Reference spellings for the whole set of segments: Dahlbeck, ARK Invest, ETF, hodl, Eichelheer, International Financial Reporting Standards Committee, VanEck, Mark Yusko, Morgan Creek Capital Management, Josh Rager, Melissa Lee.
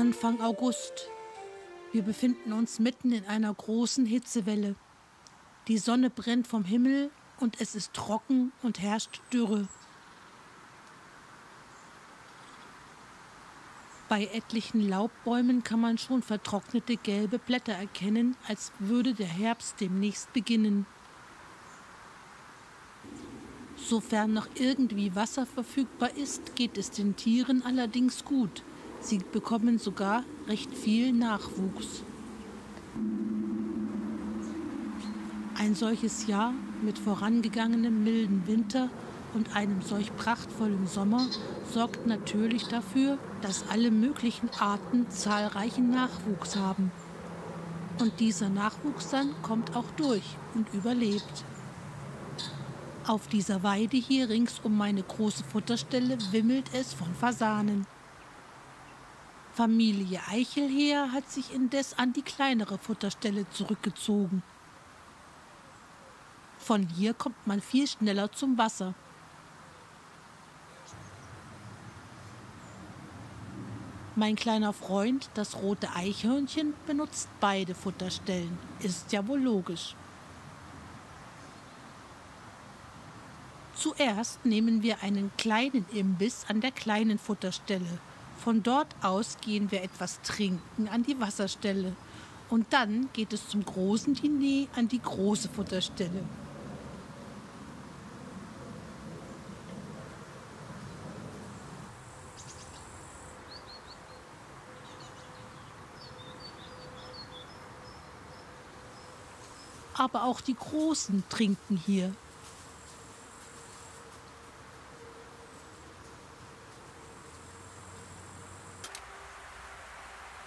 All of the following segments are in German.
Anfang August. Wir befinden uns mitten in einer großen Hitzewelle. Die Sonne brennt vom Himmel und es ist trocken und herrscht Dürre. Bei etlichen Laubbäumen kann man schon vertrocknete gelbe Blätter erkennen, als würde der Herbst demnächst beginnen. Sofern noch irgendwie Wasser verfügbar ist, geht es den Tieren allerdings gut. Sie bekommen sogar recht viel Nachwuchs. Ein solches Jahr mit vorangegangenem milden Winter und einem solch prachtvollen Sommer sorgt natürlich dafür, dass alle möglichen Arten zahlreichen Nachwuchs haben. Und dieser Nachwuchs dann kommt auch durch und überlebt. Auf dieser Weide hier rings um meine große Futterstelle wimmelt es von Fasanen. Familie Eichelheer hat sich indes an die kleinere Futterstelle zurückgezogen. Von hier kommt man viel schneller zum Wasser. Mein kleiner Freund, das rote Eichhörnchen, benutzt beide Futterstellen. Ist ja wohl logisch. Zuerst nehmen wir einen kleinen Imbiss an der kleinen Futterstelle. Von dort aus gehen wir etwas trinken an die Wasserstelle. Und dann geht es zum großen Diner an die große Futterstelle. Aber auch die Großen trinken hier.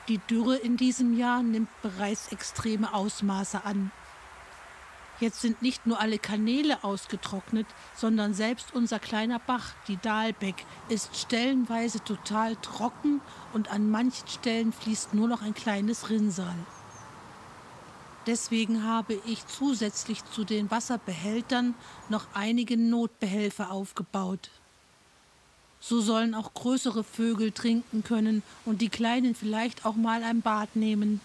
Die Dürre in diesem Jahr nimmt bereits extreme Ausmaße an. Jetzt sind nicht nur alle Kanäle ausgetrocknet, sondern selbst unser kleiner Bach, die Dahlbeck, ist stellenweise total trocken und an manchen Stellen fließt nur noch ein kleines Rinnsal. Deswegen habe ich zusätzlich zu den Wasserbehältern noch einige Notbehelfe aufgebaut. So sollen auch größere Vögel trinken können und die Kleinen vielleicht auch mal ein Bad nehmen.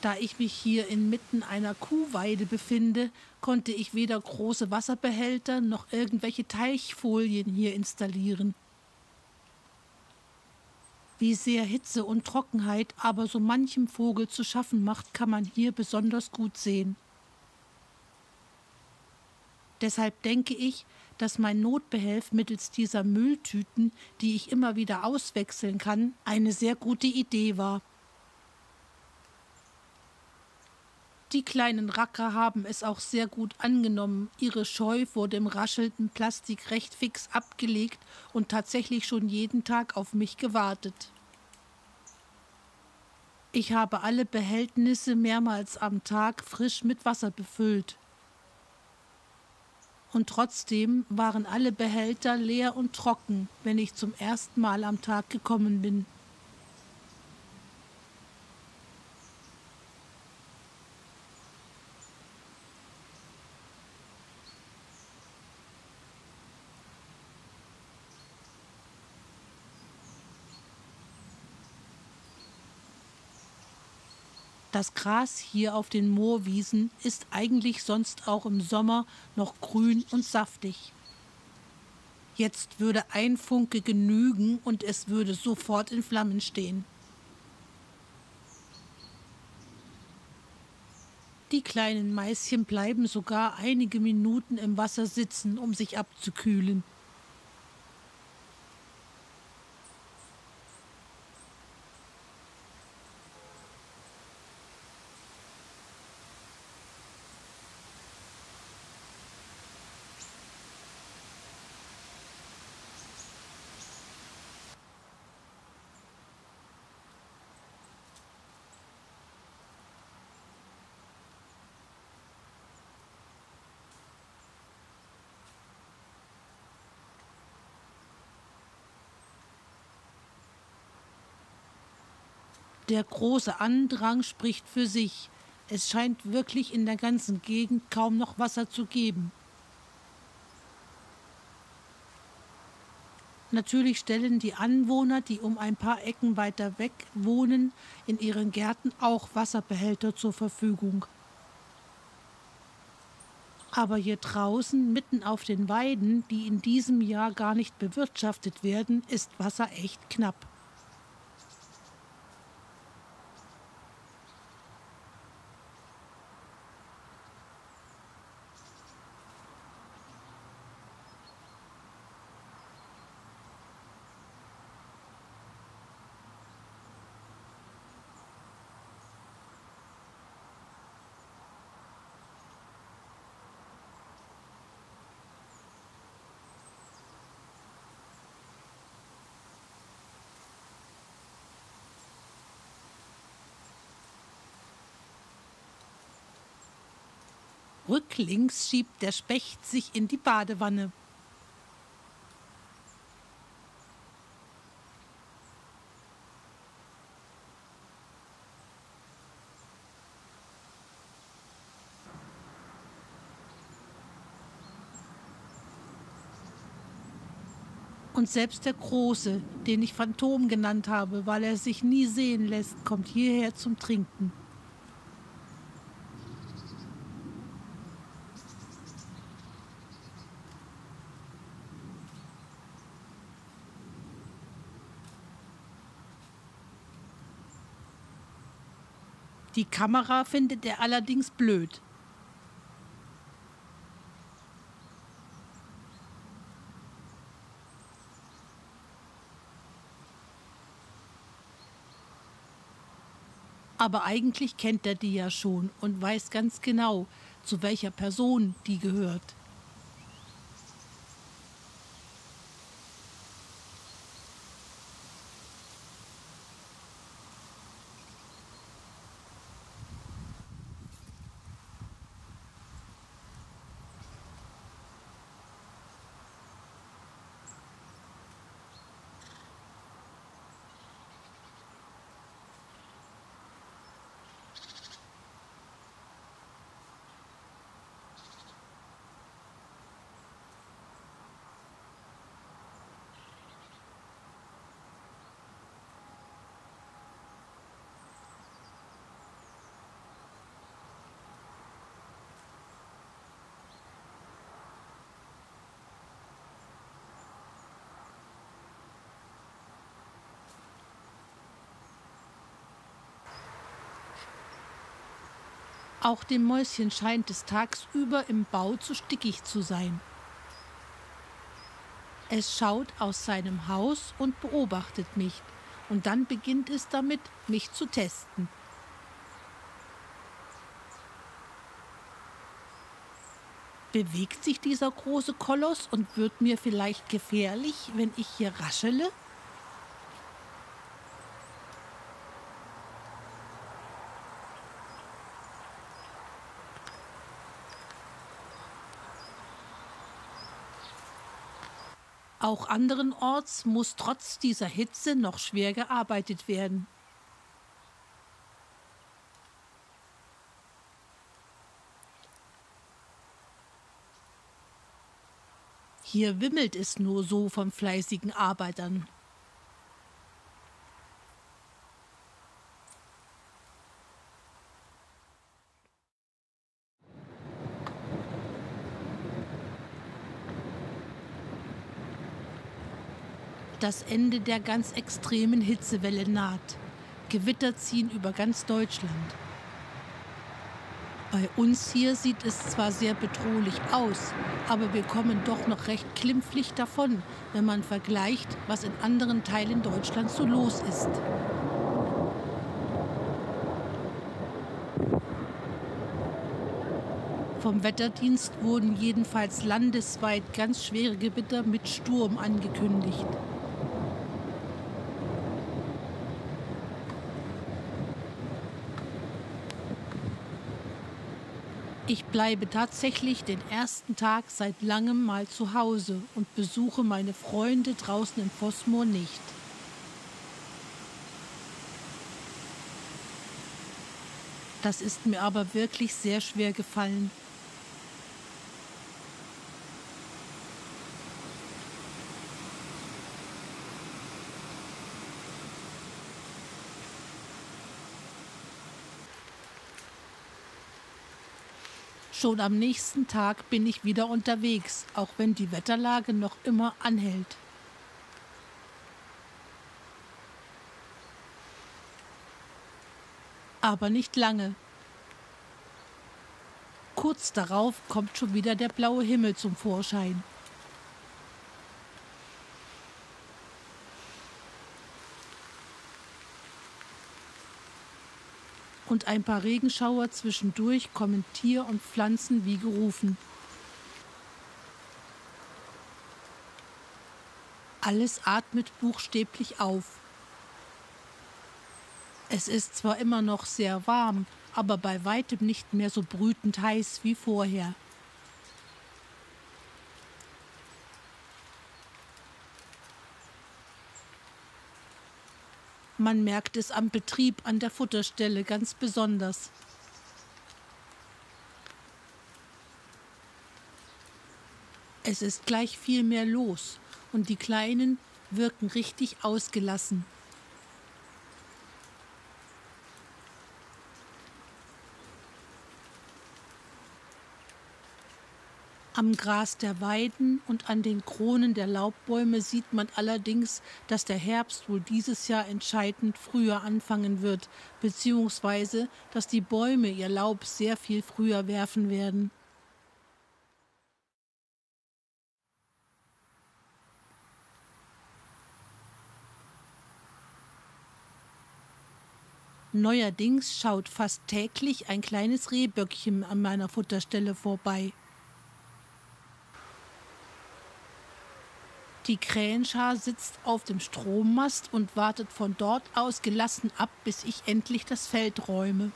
Da ich mich hier inmitten einer Kuhweide befinde, konnte ich weder große Wasserbehälter noch irgendwelche Teichfolien hier installieren. Wie sehr Hitze und Trockenheit aber so manchem Vogel zu schaffen macht, kann man hier besonders gut sehen. Deshalb denke ich, dass mein Notbehelf mittels dieser Mülltüten, die ich immer wieder auswechseln kann, eine sehr gute Idee war. Die kleinen Racker haben es auch sehr gut angenommen, ihre Scheu vor dem raschelnden Plastik recht fix abgelegt und tatsächlich schon jeden Tag auf mich gewartet. Ich habe alle Behältnisse mehrmals am Tag frisch mit Wasser befüllt. Und trotzdem waren alle Behälter leer und trocken, wenn ich zum ersten Mal am Tag gekommen bin. Das Gras hier auf den Moorwiesen ist eigentlich sonst auch im Sommer noch grün und saftig. Jetzt würde ein Funke genügen und es würde sofort in Flammen stehen. Die kleinen Maischen bleiben sogar einige Minuten im Wasser sitzen, um sich abzukühlen. Der große Andrang spricht für sich. Es scheint wirklich in der ganzen Gegend kaum noch Wasser zu geben. Natürlich stellen die Anwohner, die um ein paar Ecken weiter weg wohnen, in ihren Gärten auch Wasserbehälter zur Verfügung. Aber hier draußen, mitten auf den Weiden, die in diesem Jahr gar nicht bewirtschaftet werden, ist Wasser echt knapp. Rücklings schiebt der Specht sich in die Badewanne. Und selbst der Große, den ich Phantom genannt habe, weil er sich nie sehen lässt, kommt hierher zum Trinken. Die Kamera findet er allerdings blöd. Aber eigentlich kennt er die ja schon und weiß ganz genau, zu welcher Person die gehört. Auch dem Mäuschen scheint es tagsüber im Bau zu stickig zu sein. Es schaut aus seinem Haus und beobachtet mich. Und dann beginnt es damit, mich zu testen. Bewegt sich dieser große Koloss und wird mir vielleicht gefährlich, wenn ich hier raschele? Auch anderenorts muss trotz dieser Hitze noch schwer gearbeitet werden. Hier wimmelt es nur so von fleißigen Arbeitern. Das Ende der ganz extremen Hitzewelle naht. Gewitter ziehen über ganz Deutschland. Bei uns hier sieht es zwar sehr bedrohlich aus, aber wir kommen doch noch recht glimpflich davon, wenn man vergleicht, was in anderen Teilen Deutschlands so los ist. Vom Wetterdienst wurden jedenfalls landesweit ganz schwere Gewitter mit Sturm angekündigt. Ich bleibe tatsächlich den ersten Tag seit langem mal zu Hause und besuche meine Freunde draußen im Vossmoor nicht. Das ist mir aber wirklich sehr schwer gefallen. Schon am nächsten Tag bin ich wieder unterwegs, auch wenn die Wetterlage noch immer anhält. Aber nicht lange. Kurz darauf kommt schon wieder der blaue Himmel zum Vorschein. Und ein paar Regenschauer zwischendurch kommen Tier und Pflanzen wie gerufen. Alles atmet buchstäblich auf. Es ist zwar immer noch sehr warm, aber bei weitem nicht mehr so brütend heiß wie vorher. Man merkt es am Betrieb an der Futterstelle ganz besonders. Es ist gleich viel mehr los und die Kleinen wirken richtig ausgelassen. Am Gras der Weiden und an den Kronen der Laubbäume sieht man allerdings, dass der Herbst wohl dieses Jahr entscheidend früher anfangen wird, beziehungsweise dass die Bäume ihr Laub sehr viel früher werfen werden. Neuerdings schaut fast täglich ein kleines Rehböckchen an meiner Futterstelle vorbei. Die Krähenschar sitzt auf dem Strommast und wartet von dort aus gelassen ab, bis ich endlich das Feld räume.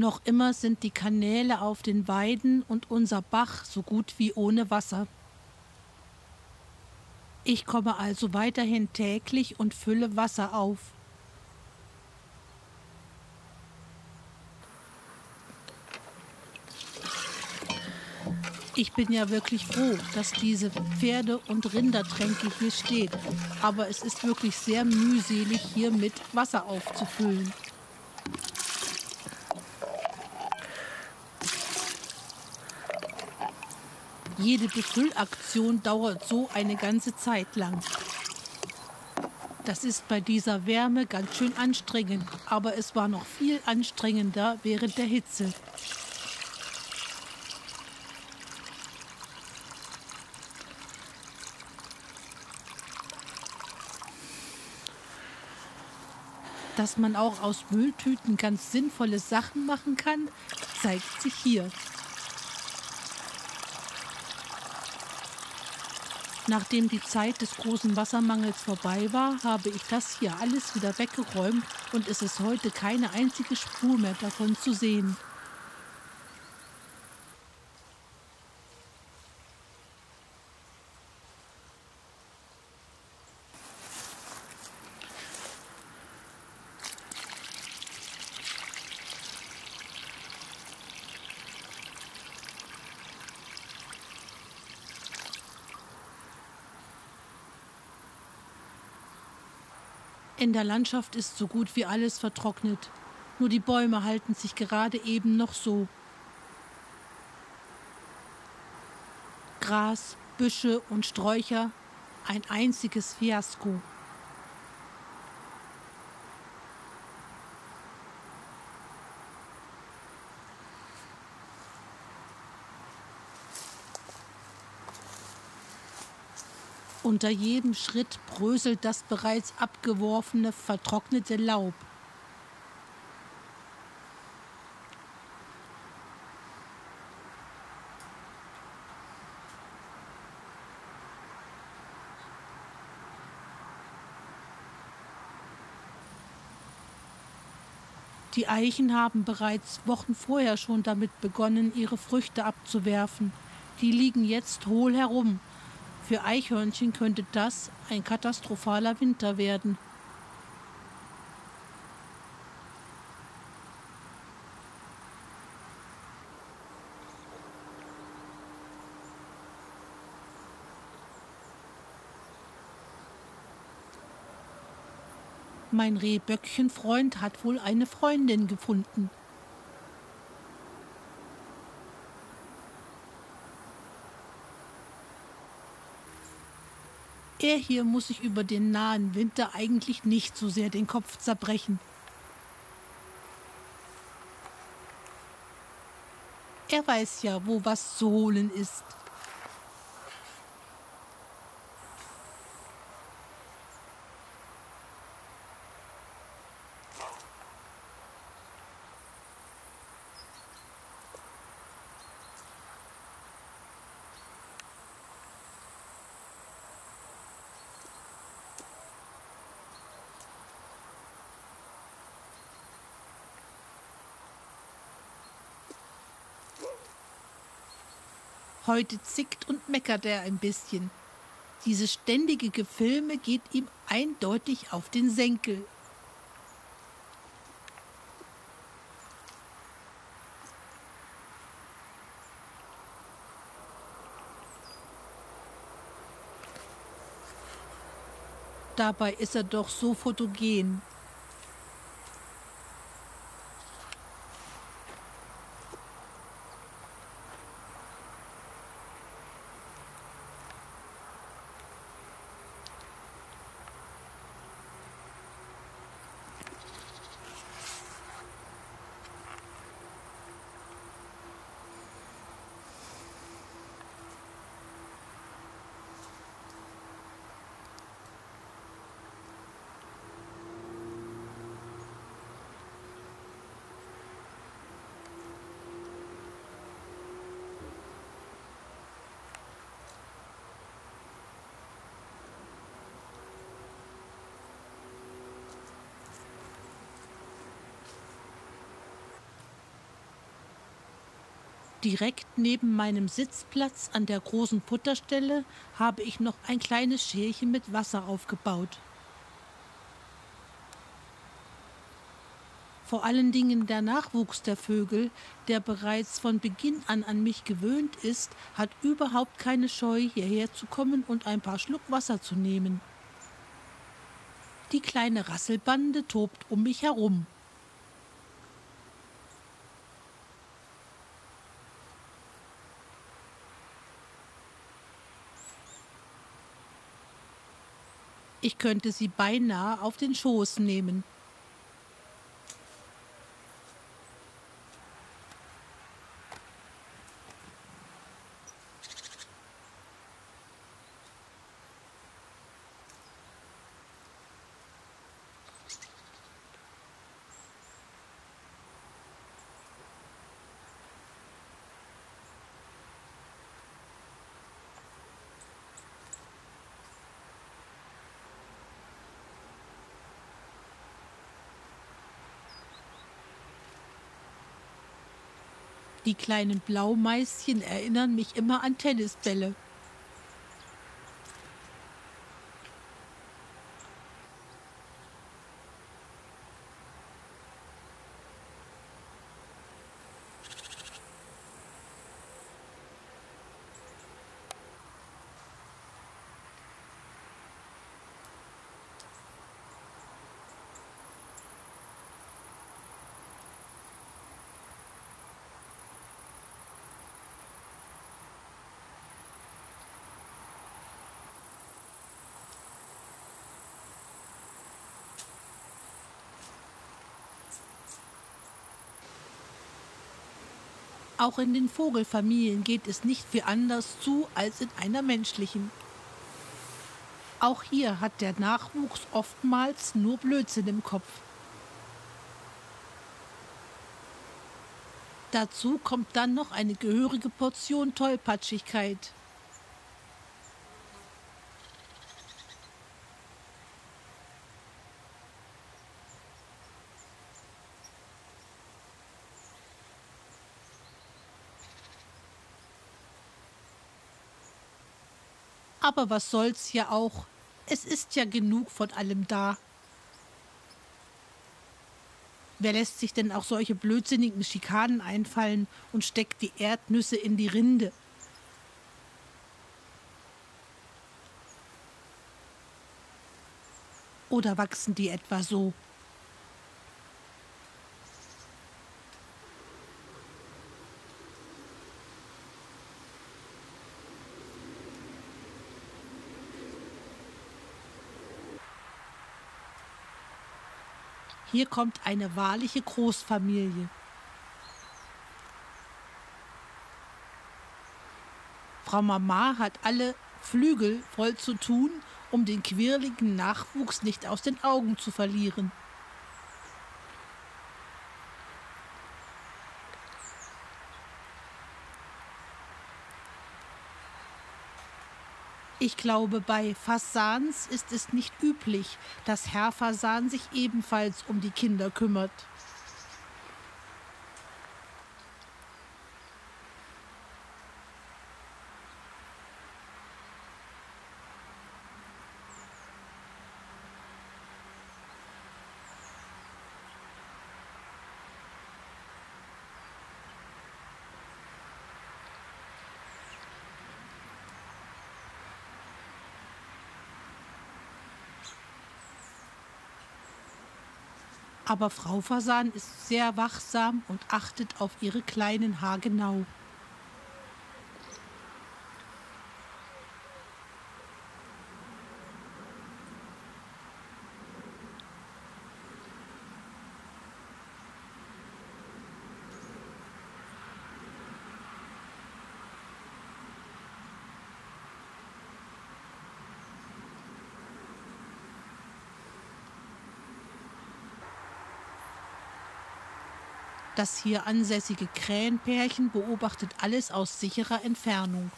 Noch immer sind die Kanäle auf den Weiden und unser Bach so gut wie ohne Wasser. Ich komme also weiterhin täglich und fülle Wasser auf. Ich bin ja wirklich froh, dass diese Pferde- und Rindertränke hier steht, aber es ist wirklich sehr mühselig, hier mit Wasser aufzufüllen. Jede Befüllaktion dauert so eine ganze Zeit lang. Das ist bei dieser Wärme ganz schön anstrengend, aber es war noch viel anstrengender während der Hitze. Dass man auch aus Mülltüten ganz sinnvolle Sachen machen kann, zeigt sich hier. Nachdem die Zeit des großen Wassermangels vorbei war, habe ich das hier alles wieder weggeräumt und es ist heute keine einzige Spur mehr davon zu sehen. In der Landschaft ist so gut wie alles vertrocknet. Nur die Bäume halten sich gerade eben noch so. Gras, Büsche und Sträucher, ein einziges Fiasko. Unter jedem Schritt bröselt das bereits abgeworfene, vertrocknete Laub. Die Eichen haben bereits Wochen vorher schon damit begonnen, ihre Früchte abzuwerfen. Die liegen jetzt hohl herum. Für Eichhörnchen könnte das ein katastrophaler Winter werden. Mein Rehböckchenfreund hat wohl eine Freundin gefunden. Er hier muss sich über den nahen Winter eigentlich nicht so sehr den Kopf zerbrechen. Er weiß ja, wo was zu holen ist. Heute zickt und meckert er ein bisschen. Dieses ständige Gefilme geht ihm eindeutig auf den Senkel. Dabei ist er doch so fotogen. Direkt neben meinem Sitzplatz an der großen Futterstelle habe ich noch ein kleines Schälchen mit Wasser aufgebaut. Vor allen Dingen der Nachwuchs der Vögel, der bereits von Beginn an an mich gewöhnt ist, hat überhaupt keine Scheu, hierher zu kommen und ein paar Schluck Wasser zu nehmen. Die kleine Rasselbande tobt um mich herum. Ich könnte sie beinahe auf den Schoß nehmen. Die kleinen Blaumeischen erinnern mich immer an Tennisbälle. Auch in den Vogelfamilien geht es nicht viel anders zu als in einer menschlichen. Auch hier hat der Nachwuchs oftmals nur Blödsinn im Kopf. Dazu kommt dann noch eine gehörige Portion Tollpatschigkeit. Aber was soll's ja auch? Es ist ja genug von allem da. Wer lässt sich denn auch solche blödsinnigen Schikanen einfallen und steckt die Erdnüsse in die Rinde? Oder wachsen die etwa so? Hier kommt eine wahrliche Großfamilie. Frau Mama hat alle Flügel voll zu tun, um den quirligen Nachwuchs nicht aus den Augen zu verlieren. Ich glaube, bei Fasans ist es nicht üblich, dass Herr Fasan sich ebenfalls um die Kinder kümmert. Aber Frau Fasan ist sehr wachsam und achtet auf ihre Kleinen haargenau. Das hier ansässige Krähenpärchen beobachtet alles aus sicherer Entfernung.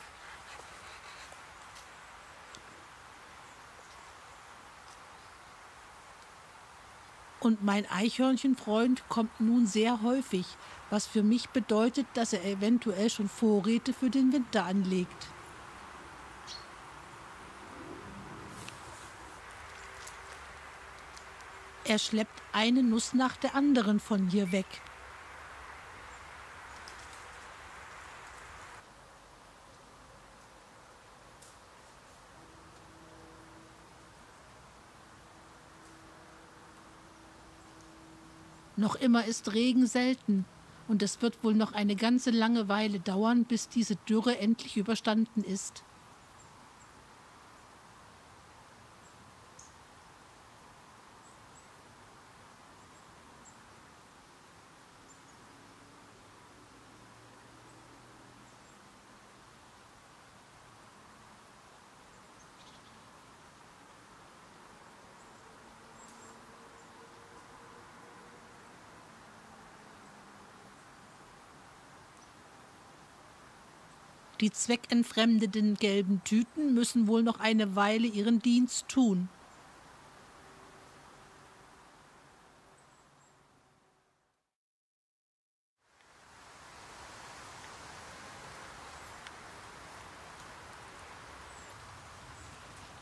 Und mein Eichhörnchenfreund kommt nun sehr häufig, was für mich bedeutet, dass er eventuell schon Vorräte für den Winter anlegt. Er schleppt eine Nuss nach der anderen von hier weg. Noch immer ist Regen selten und es wird wohl noch eine ganze lange Weile dauern, bis diese Dürre endlich überstanden ist. Die zweckentfremdeten gelben Tüten müssen wohl noch eine Weile ihren Dienst tun.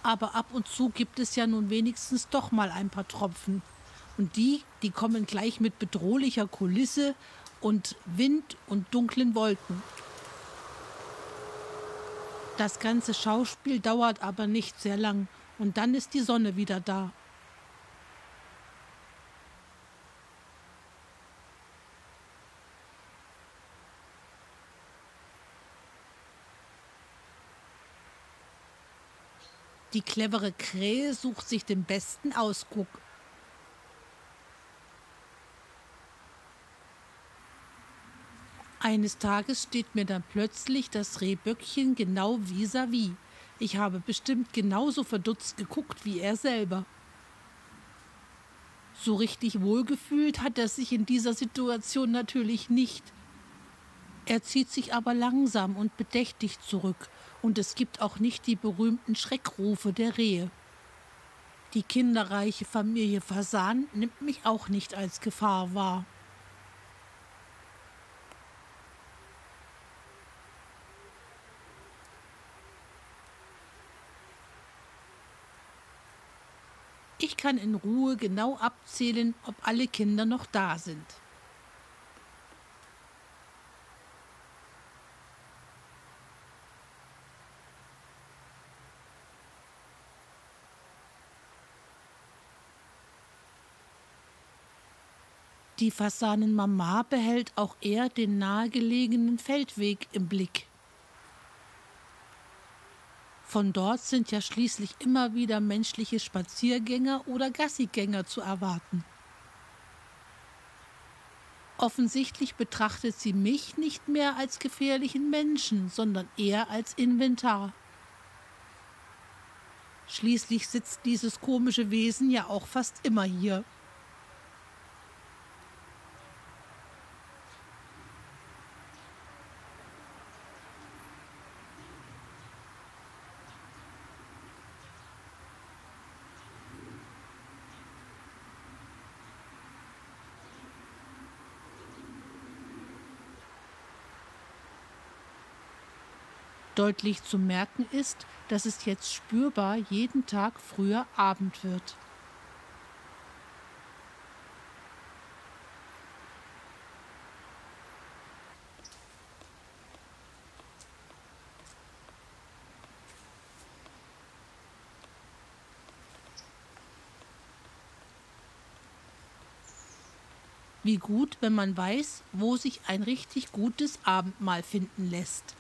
Aber ab und zu gibt es ja nun wenigstens doch mal ein paar Tropfen. Und die kommen gleich mit bedrohlicher Kulisse und Wind und dunklen Wolken. Das ganze Schauspiel dauert aber nicht sehr lang und dann ist die Sonne wieder da. Die clevere Krähe sucht sich den besten Ausguck. Eines Tages steht mir dann plötzlich das Rehböckchen genau vis-à-vis. Ich habe bestimmt genauso verdutzt geguckt wie er selber. So richtig wohlgefühlt hat er sich in dieser Situation natürlich nicht. Er zieht sich aber langsam und bedächtig zurück und es gibt auch nicht die berühmten Schreckrufe der Rehe. Die kinderreiche Familie Fasan nimmt mich auch nicht als Gefahr wahr. Ich kann in Ruhe genau abzählen, ob alle Kinder noch da sind. Die Fasanenmama behält auch eher den nahegelegenen Feldweg im Blick. Von dort sind ja schließlich immer wieder menschliche Spaziergänger oder Gassigänger zu erwarten. Offensichtlich betrachtet sie mich nicht mehr als gefährlichen Menschen, sondern eher als Inventar. Schließlich sitzt dieses komische Wesen ja auch fast immer hier. Deutlich zu merken ist, dass es jetzt spürbar jeden Tag früher Abend wird. Wie gut, wenn man weiß, wo sich ein richtig gutes Abendmahl finden lässt.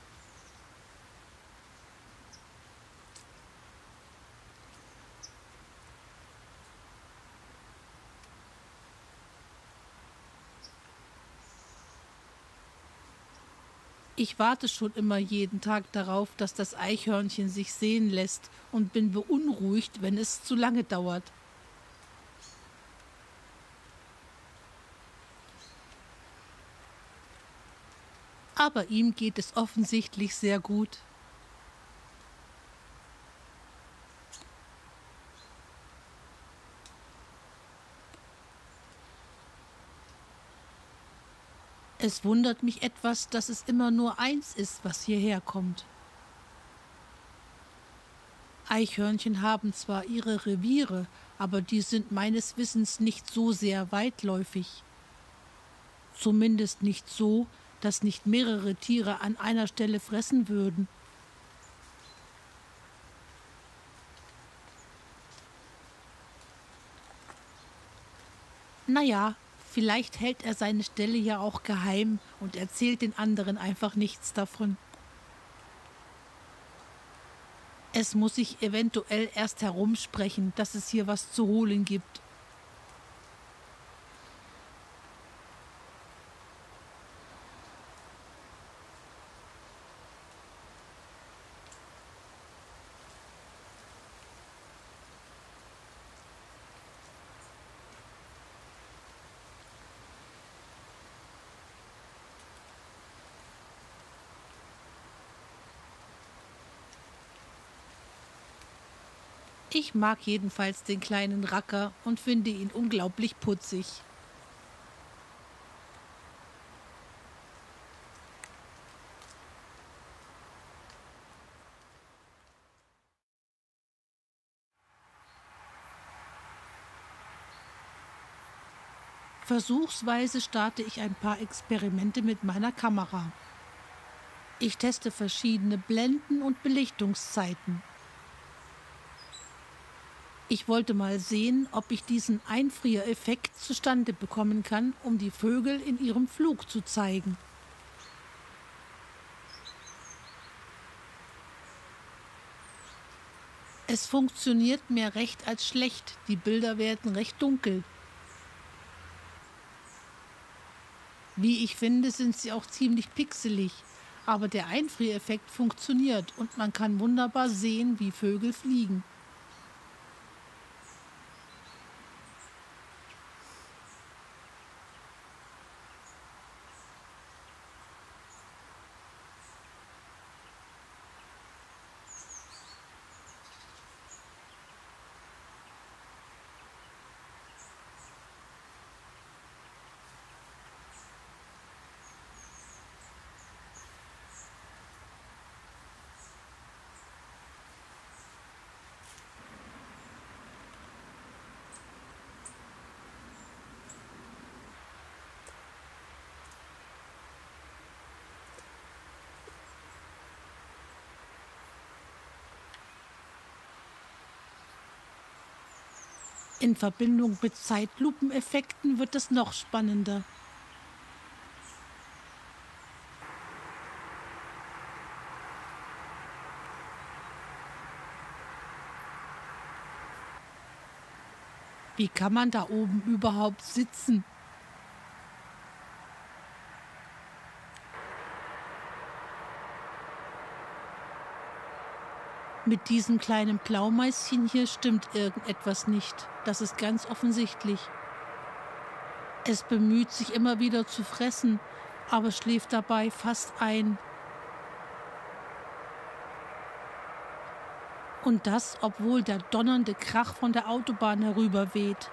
Ich warte schon immer jeden Tag darauf, dass das Eichhörnchen sich sehen lässt und bin beunruhigt, wenn es zu lange dauert. Aber ihm geht es offensichtlich sehr gut. Es wundert mich etwas, dass es immer nur eins ist, was hierher kommt. Eichhörnchen haben zwar ihre Reviere, aber die sind meines Wissens nicht so sehr weitläufig. Zumindest nicht so, dass nicht mehrere Tiere an einer Stelle fressen würden. Naja. Vielleicht hält er seine Stelle ja auch geheim und erzählt den anderen einfach nichts davon. Es muss sich eventuell erst herumsprechen, dass es hier was zu holen gibt. Ich mag jedenfalls den kleinen Racker und finde ihn unglaublich putzig. Versuchsweise starte ich ein paar Experimente mit meiner Kamera. Ich teste verschiedene Blenden und Belichtungszeiten. Ich wollte mal sehen, ob ich diesen Einfriereffekt zustande bekommen kann, um die Vögel in ihrem Flug zu zeigen. Es funktioniert mehr recht als schlecht, die Bilder werden recht dunkel. Wie ich finde, sind sie auch ziemlich pixelig, aber der Einfriereffekt funktioniert und man kann wunderbar sehen, wie Vögel fliegen. In Verbindung mit Zeitlupeneffekten wird es noch spannender. Wie kann man da oben überhaupt sitzen? Mit diesem kleinen Blaumäuschen hier stimmt irgendetwas nicht. Das ist ganz offensichtlich. Es bemüht sich immer wieder zu fressen, aber schläft dabei fast ein. Und das, obwohl der donnernde Krach von der Autobahn herüberweht.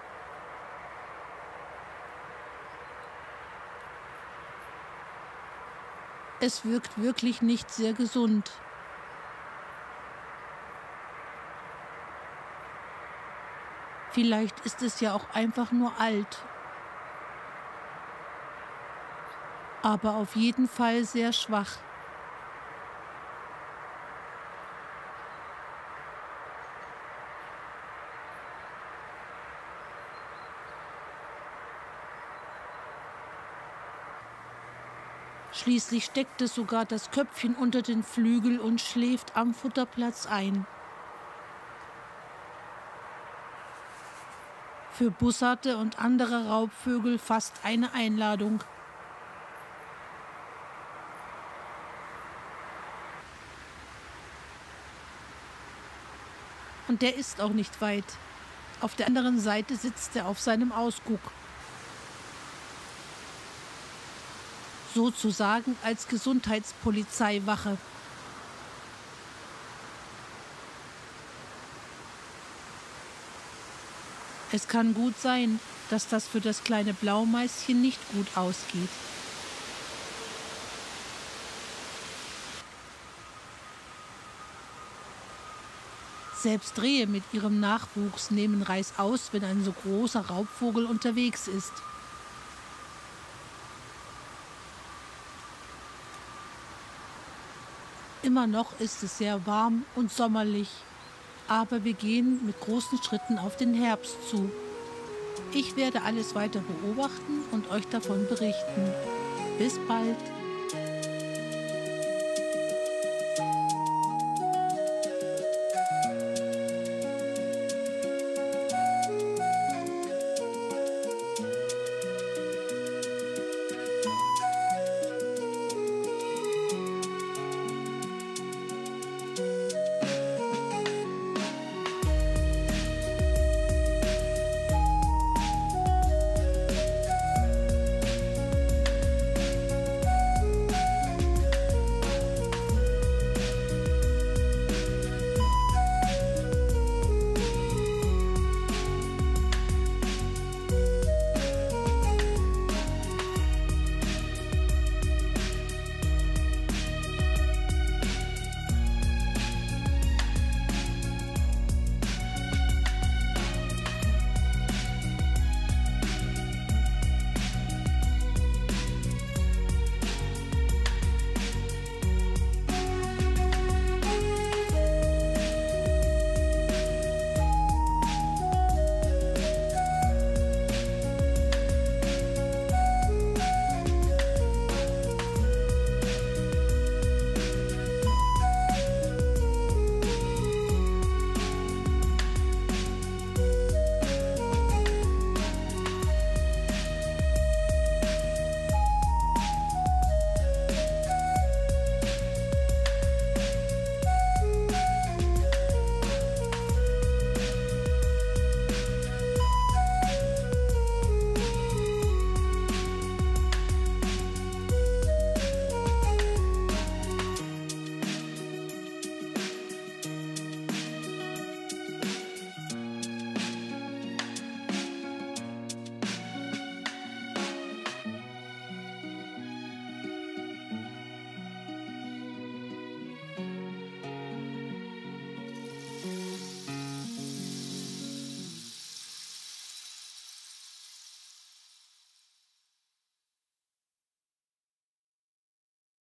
Es wirkt wirklich nicht sehr gesund. Vielleicht ist es ja auch einfach nur alt. Aber auf jeden Fall sehr schwach. Schließlich steckte sogar das Köpfchen unter den Flügel und schläft am Futterplatz ein. Für Bussarde und andere Raubvögel fast eine Einladung. Und der ist auch nicht weit. Auf der anderen Seite sitzt er auf seinem Ausguck. Sozusagen als Gesundheitspolizeiwache. Es kann gut sein, dass das für das kleine Blaumäuschen nicht gut ausgeht. Selbst Rehe mit ihrem Nachwuchs nehmen Reis aus, wenn ein so großer Raubvogel unterwegs ist. Immer noch ist es sehr warm und sommerlich. Aber wir gehen mit großen Schritten auf den Herbst zu. Ich werde alles weiter beobachten und euch davon berichten. Bis bald!